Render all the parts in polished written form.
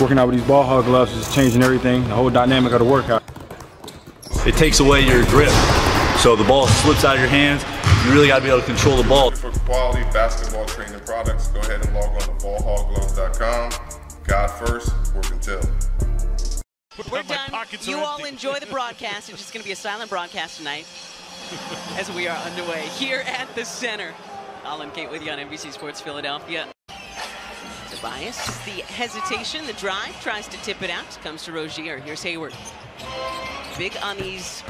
working out with these ball hog gloves is changing everything, the whole dynamic of the workout. It takes away your grip, so the ball slips out of your hands. You really got to be able to control the ball. For quality basketball training products, go ahead and log on to ballhoggloves.com. God first, work until. We're done. You all enjoy the broadcast. It's just going to be a silent broadcast tonight as we are underway here at the center. I'll indicate with you on NBC Sports Philadelphia. Tobias, the hesitation, the drive, tries to tip it out. Comes to Rozier. Here's Hayward. Big on these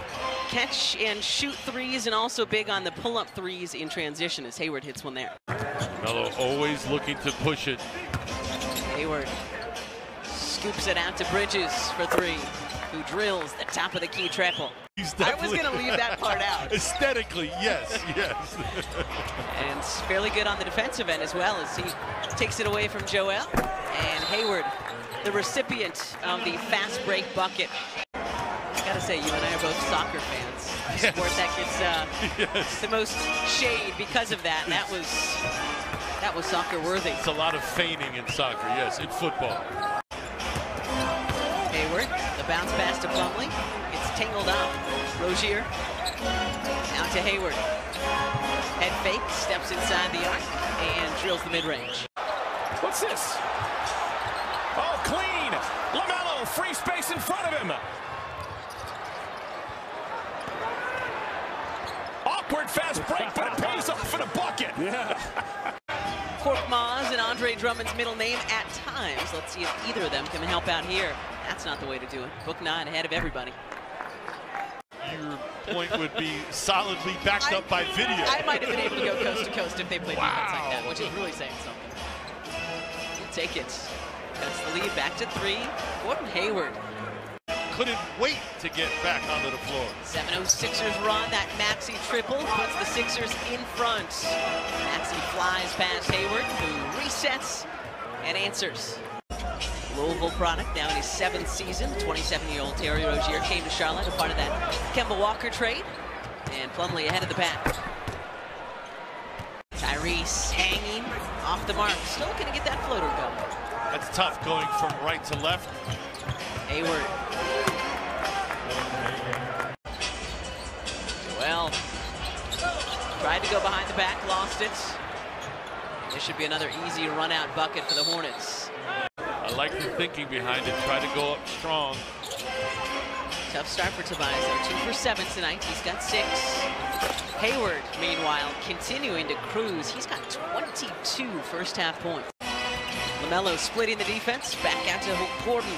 catch and shoot threes, and also big on the pull-up threes in transition as Hayward hits one there. Melo always looking to push it. Hayward scoops it out to Bridges for three, who drills the top of the key triple. I was going to leave that part out. Aesthetically, yes, yes. And it's fairly good on the defensive end as well, as he takes it away from Joel. And Hayward, the recipient of the fast break bucket. I got to say, you and I are both soccer fans. Yes. The sport that gets the most shade because of that. And that was soccer worthy. It's a lot of feigning in soccer, yes, in football. Hayward, the bounce pass to Plumlee. It's tangled up. Rozier, out to Hayward. Head fake, steps inside the arc, and drills the mid-range. What's this? Oh, clean! LaMelo, free space in front of him. Awkward fast break, but it pays off in a bucket. Yeah. Korkmaz and Andre Drummond's middle name at times. Let's see if either of them can help out here. That's not the way to do it. Book 9 ahead of everybody. Your point would be solidly backed up by video. I might have been able to go coast to coast if they played defense like that, which is really saying something. He'll take it. That's the lead back to 3. Gordon Hayward couldn't wait to get back onto the floor. 7-0 Sixers run. That Maxey triple puts the Sixers in front. Maxey flies past Hayward, who resets and answers. Louisville product, now in his 7th season. 27-year-old Terry Rozier came to Charlotte, a part of that Kemba Walker trade. And Plumlee ahead of the pack. Tyrese hanging off the mark. Still looking to get that floater going. That's tough going from right to left. Hayward. Joel tried to go behind the back, lost it. This should be another easy run-out bucket for the Hornets. I like the thinking behind it. Try to go up strong. Tough start for Tobias, though. 2 for 7 tonight. He's got 6. Hayward, meanwhile, continuing to cruise. He's got 22 first-half points. LaMelo splitting the defense, back out to Gordon.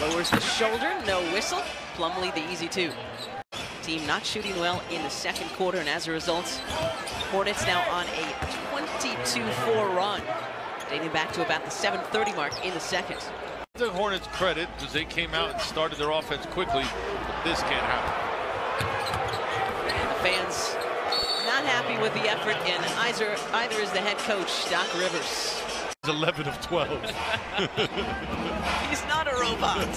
Lowers the shoulder, no whistle. Plumlee the easy 2. Team not shooting well in the second quarter, and as a result, Hornets now on a 22-4 run, dating back to about the 7:30 mark in the second. The Hornets' credit is they came out and started their offense quickly, but this can't happen. And the fans not happy with the effort, and either is the head coach, Doc Rivers. He's 11 of 12. He's not a robot.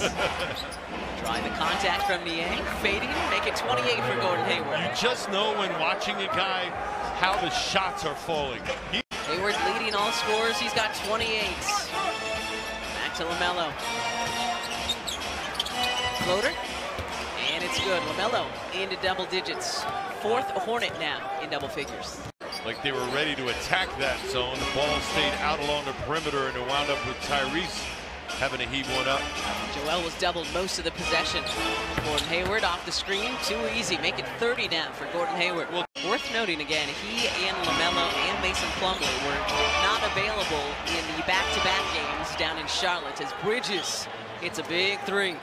Drawing the contact from Niang, fading, make it 28 for Gordon Hayward. You just know when watching a guy how the shots are falling. Hayward leading all scores, he's got 28. Back to LaMelo. Floater, and it's good. LaMelo into double digits. 4th Hornet now in double figures. Like they were ready to attack that zone. The ball stayed out along the perimeter, and it wound up with Tyrese having to heave one up. Joel was doubled most of the possession. Gordon Hayward off the screen, too easy. Make it 30 now for Gordon Hayward. Well, worth noting again, he and LaMelo and Mason Plumlee were not available in the back-to-back games down in Charlotte, as Bridges hits a big 3.